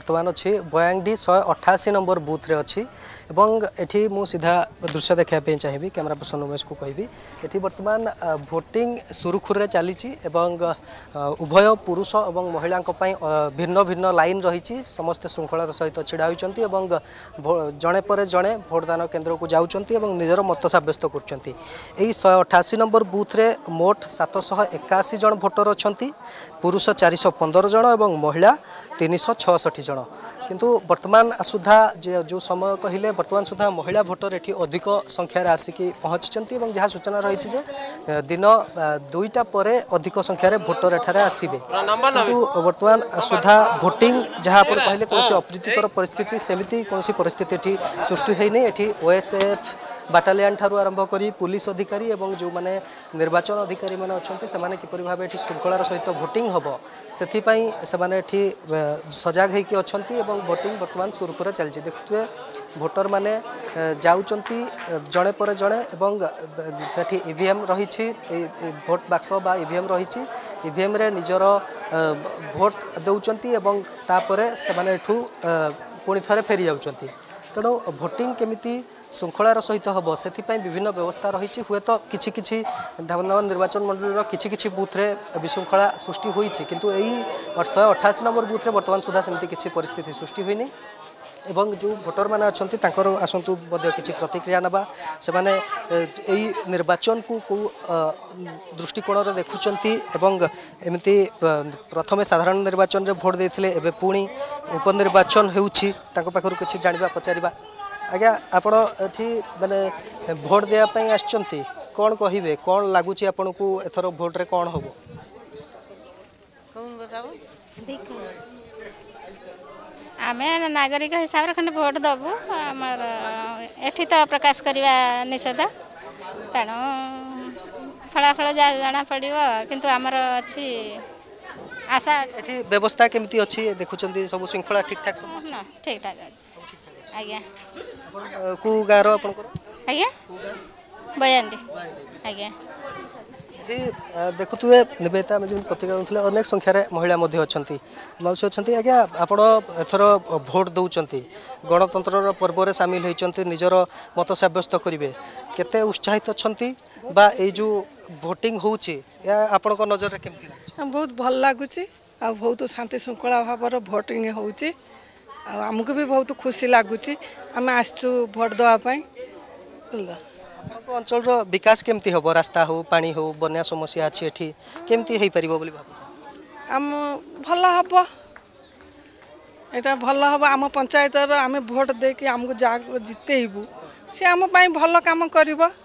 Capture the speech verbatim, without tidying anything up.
बर्तमान अच्छी बयांगडी शहे अठाशी नंबर बुथ्रे अच्छी एटी मु सीधा दृश्य देखापी चाहिए कैमेरा पर्सन उमेश को कहबी एटी बर्तमान भोटिंग सुरुखुरु चली उभय पुरुष और महिला भिन्न भिन्न लाइन रही समस्ते श्रृंखलार सहित ढड़ा होती जड़े पर जड़े भोटदान केन्द्र को जाती निजर मत सब्यस्त कर शहे अठाशी नंबर बुथ्रे मोट सात शह एकाशी जन भोटर अच्छा पुरुष चार शह पंदर जन और महिला तीन शह छठी जन किंतु वर्तमान सुधा जो समय कहले वर्तमान सुधा महिला भोटर एटी अधिक संख्यार आसिकी पहुंची और जहाँ सूचना रही है दिन दुईटा पर अधिक संख्यार भोटर एठार आसबे किंतु वर्तमान सुधा भोटिंग जहाँ आप कहले कौन अप्रीतिकर परिस्थिति सेमती कौन परिस्थिति एटी सृष्टि होनी एटी ओएसएफ बाटालियन ठारू आरंभ करी पुलिस अधिकारी एवं जो माने निर्वाचन अधिकारी माने अच्छे से किपर भाव श्रृंखलार सहित भोटिंग हम से सजग होकर अच्छा भोटिंग बर्तमान सुरखुरा चलती देखुए भोटर माने जाउचंती जड़े पर जड़े एवं सेठी ईवीएम रही भोट बाक्स बा ईवीएम रही ईवीएम रे निजर भोट दौरान एवं तापर से पुणी थे फेरी जाउचंती तेणु भोटिंग केमिति श्रृंखलार सहित हम से विभिन्न व्यवस्था रही हुए तो किछि किछि धामनगर निर्वाचन मंडल किछि किछि बूथ्रे विशृंखला सृष्टि होई छि किंतु एई शहे अठाशी नंबर बूथ्रे बर्तमान सुधा सेमती किछि परिस्थिति सृष्टि होइनी एवं जो भोटर मैंने अच्छे आसतु कि प्रतिक्रिया ना से यही निर्वाचन को कौ दृष्टिकोण देखुं एमती प्रथम साधारण निर्वाचन में भोट देते एवं पुणी उपनिर्वाचन होकर कि जाना पचार आज्ञा आपण ये मैंने भोट देवाई आसचंती कौन कहे कौन लगुच आपन को एथर भोट्रे कौन हम आमे नागरिक हिसाब से खंड भोट दबू आम एठी तो प्रकाश करवा निषेध तेणु फलाफल जना पड़ किंतु आमर अच्छी आशा अच्छी व्यवस्था केमती अच्छी देखुं सब श्रृंखला ठीक ठाक ठीक ठाक अच्छे आज्ञा को गार आप आज्ञा बयांडी आज्ञा जी देखुए निवेदिता जो प्रतिक्रिया अनेक संख्यार महिला अच्छा मौसी अच्छा आज्ञा आप एथर भोट दौरान गणतंत्र पर्व में सामिल होती निजर मत सब्यस्त करेंगे केते उत्साहित अच्छा बा जो भोटिंग होपण नजर में बहुत भल लगुच बहुत शांति श्रृंखला भाव भोटिंग होमको भी बहुत खुशी लगुच आम आसचु भोट देवाई अंचल विकास केमती हम रास्ता हो पानी हो बन्या समस्या अच्छी एटी केमती हो पार बोली आम भल हम यहाँ भल हम आम पंचायत आम भोट देके आमको जा जितेबू सी आम भल काम कर।